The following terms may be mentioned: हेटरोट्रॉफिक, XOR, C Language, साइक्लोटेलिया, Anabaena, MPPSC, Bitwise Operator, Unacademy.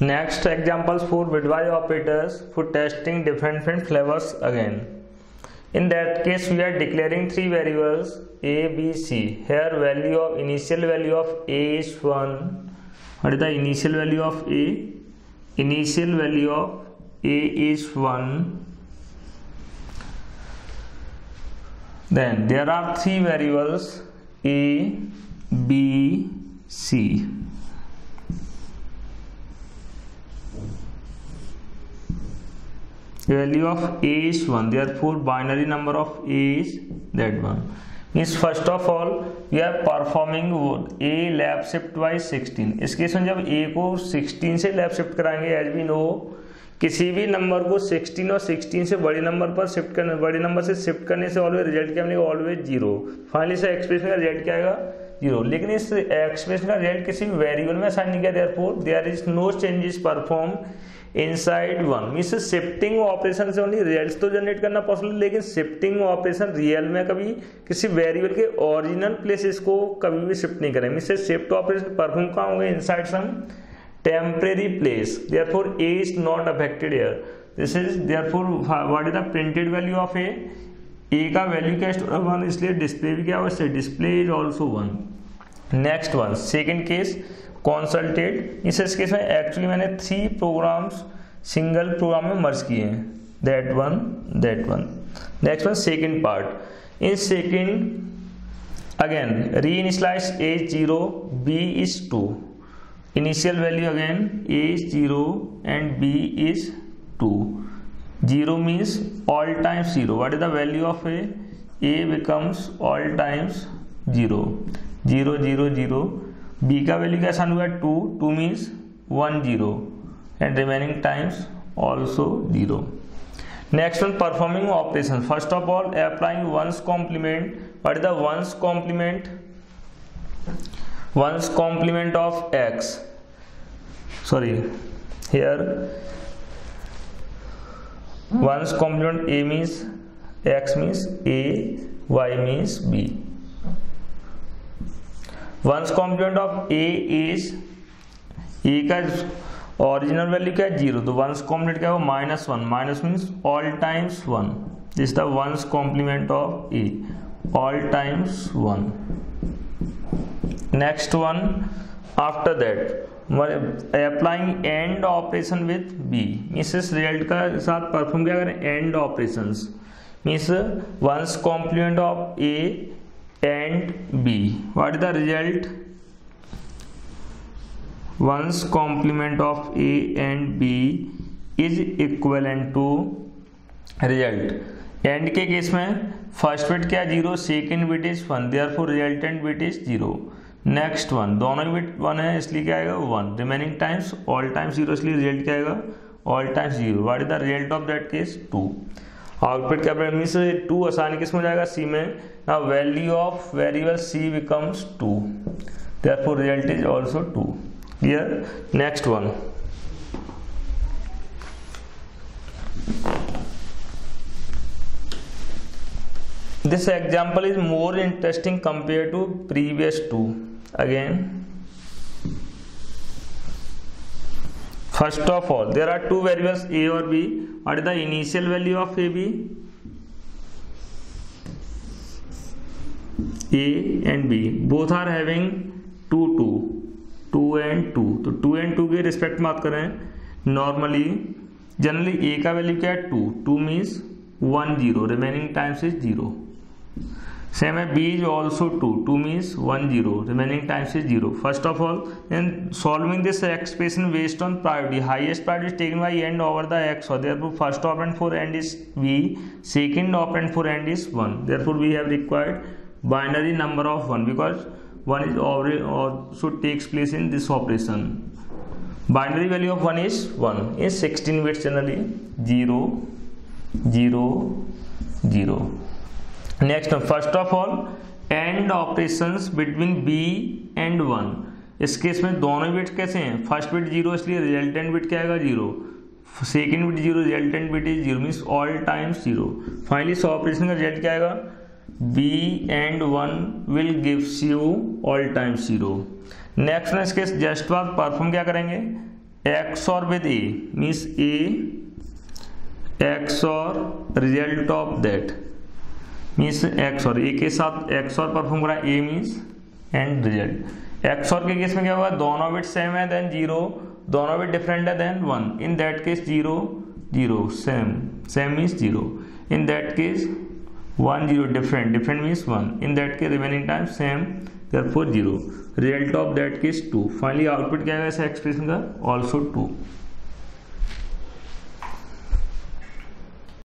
Next examples for Bitwise operators for testing different flavors again. In that case, we are declaring three variables A, B, C. Here, initial value of A is 1. What is the initial value of A? Initial value of A is 1. Then there are three variables A, B, C. Value of A is 1, therefore binary number of A is that 1. Means first of all we are performing A left shift by 16. इस case में जब A को 16 से left shift कराएंगे, as we know किसी भी number को 16 और 16 से बड़े नंबर पर शिफ्ट करने, बड़े नंबर से शिफ्ट करने से ऑलवेज रिजल्ट क्या मिलेगा? Always zero. फाइनली से एक्सप्रेशन का रिजल्ट क्या आएगा? जीरो. लेकिन इस एक्सप्रेशन का रिजल्ट किसी वेरिएबल में असाइन नहीं किया, therefore there is no changes perform inside one. Means shifting operation से ओनली रिजल्ट तो जनरेट करना पॉसिबल, लेकिन शिफ्टिंग ऑपरेशन रियल में कभी किसी वेरिएबल के ओरिजिनल प्लेसेस को कभी भी शिफ्ट नहीं करें. मींस शिफ्ट ऑपरेशन परफॉर्म कहाँ होंगे? Inside some temporary place. Therefore A is not affected here. This is therefore what is the printed value of A. A का वैल्यू क्या स्टोर 1, इसलिए डिस्प्ले भी क्या होगा? Display is also 1. Next one second case consulted. इस case में actually मैंने three programs single program में मर्ज किए हैं. That one. Next one second part. In second again री initialise A is 0, B is 2. Initial value again A is 0 and B is 2. 0 means all times 0. What is the value of A? A becomes all times 0. 0 0 0 B का value क्या आसान हुआ? 2. 2 means 10 and remaining times also 0. Next one, performing operation. First of all, applying one's complement. What is the one's complement? One's complement of x. Sorry, here one's complement a means x means a, y means b. One's complement of a is A का original value क्या है? 0. तो one's complement क्या होगा? -1. Minus means all times 1. This is the one's complement of A, all times 1. Next one after that applying and operation with B. Means इस result का साथ perform क्या करें? And operation. Means one's complement of A and B. What is the result? One's complement of A and B is equivalent to result. And के case में first bit क्या 0, second bit is 1, therefore resultant bit is 0. Next one दोनों bit 1 है, इसलिए क्या आएगा? 1. Remaining times all times 0, इसलिए result क्या आएगा? All times 0. What is the result of that case? 2. Output क्या मीन से 2 आसानी किस में जाएगा? C में. Now value of variable C becomes 2, therefore result is also 2. Clear? Next one this example is more interesting compared to previous two. Again first of all there are two variables A or B. What is the initial value of A, B? A and B both are having 2 and 2. तो 2 and 2 के respect में बात करें, normally generally A का value क्या है? 2. 2 means 1 0, remaining times is 0. Same है B is also 2. 2 means 1 0, remaining times is 0. First of all N solving this expression based on priority. Highest priority taken by and over the X. Therefore first operand for and is B, second operand for and is 1. Therefore we have required binary number of 1 because 1 is also takes place in this operation. Binary value of 1 is 1 is 16 bits generally 0 0 0. Next first of all and operations between B and 1. इस case में दोनों bit कैसे हैं? First bit 0, इसलिए resultant bit क्या आएगा? 0. Second bit 0, resultant bit is 0 means all times 0. Finally इस operation का रिजल्ट क्या आएगा? B and 1 will gives you all time 0. Next one is case just work perform क्या करेंगे? XOR with A means A XOR result of that means XOR A के साथ XOR perform करा A means and result. XOR के case में क्या होगा, दोनों बिट सेम है देन जीरो, दोनों बिट डिफरेंट है then one. In that case zero zero same, same means zero. In that case one zero different, different means one. In that case remaining time same therefore zero. Result of that case two. Finally output क्या है इस expression का, also to.